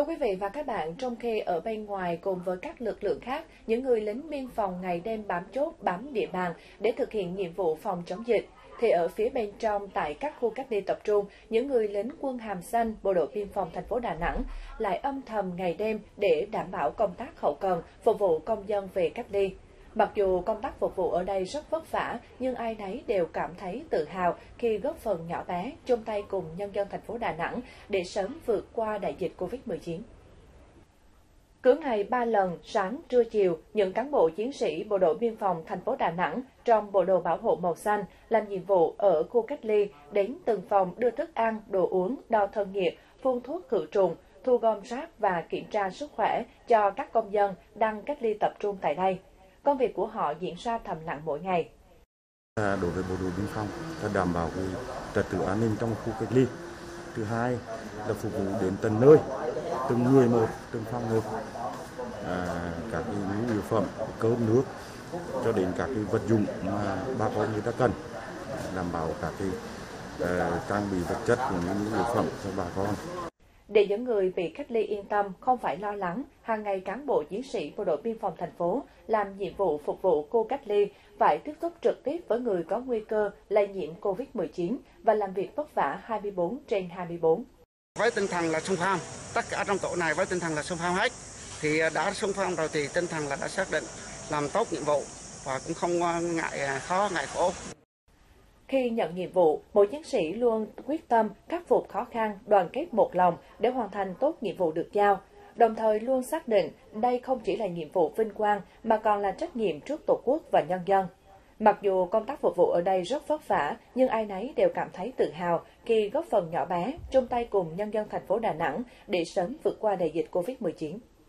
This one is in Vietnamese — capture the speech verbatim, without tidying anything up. Thưa quý vị và các bạn, trong khi ở bên ngoài cùng với các lực lượng khác, những người lính biên phòng ngày đêm bám chốt, bám địa bàn để thực hiện nhiệm vụ phòng chống dịch, thì ở phía bên trong tại các khu cách ly tập trung, những người lính quân hàm xanh, bộ đội biên phòng thành phố Đà Nẵng lại âm thầm ngày đêm để đảm bảo công tác hậu cần, phục vụ công dân về cách ly. Mặc dù công tác phục vụ ở đây rất vất vả, nhưng ai nấy đều cảm thấy tự hào khi góp phần nhỏ bé, chung tay cùng nhân dân thành phố Đà Nẵng để sớm vượt qua đại dịch Covid mười chín. Cứ ngày ba lần, sáng, trưa, chiều, những cán bộ chiến sĩ bộ đội biên phòng thành phố Đà Nẵng trong bộ đồ bảo hộ màu xanh làm nhiệm vụ ở khu cách ly, đến từng phòng đưa thức ăn, đồ uống, đo thân nhiệt, phun thuốc khử trùng, thu gom rác và kiểm tra sức khỏe cho các công dân đang cách ly tập trung tại đây. Công việc của họ diễn ra thầm lặng mỗi ngày. Đối với bộ đội biên phòng, ta đảm bảo trật tự an ninh trong khu cách ly. Thứ hai là phục vụ đến từng nơi, từng người một, từng phòng một, à, các nhu yếu phẩm, cơm nước, cho đến các cái vật dụng mà bà con người ta cần, đảm bảo các cái uh, trang bị vật chất cũng như nhu yếu phẩm cho bà con. Để những người bị cách ly yên tâm, không phải lo lắng, hàng ngày cán bộ chiến sĩ bộ đội biên phòng thành phố làm nhiệm vụ phục vụ khu cách ly phải tiếp xúc trực tiếp với người có nguy cơ lây nhiễm Covid mười chín và làm việc vất vả hai mươi bốn trên hai mươi bốn. Với tinh thần là xung phong, tất cả trong tổ này với tinh thần là xung phong hết. Thì đã xung phong rồi thì tinh thần là đã xác định làm tốt nhiệm vụ và cũng không ngại khó, ngại khổ. Khi nhận nhiệm vụ, mỗi chiến sĩ luôn quyết tâm khắc phục khó khăn, đoàn kết một lòng để hoàn thành tốt nhiệm vụ được giao. Đồng thời luôn xác định đây không chỉ là nhiệm vụ vinh quang mà còn là trách nhiệm trước Tổ quốc và nhân dân. Mặc dù công tác phục vụ ở đây rất vất vả, nhưng ai nấy đều cảm thấy tự hào khi góp phần nhỏ bé, chung tay cùng nhân dân thành phố Đà Nẵng để sớm vượt qua đại dịch Covid mười chín.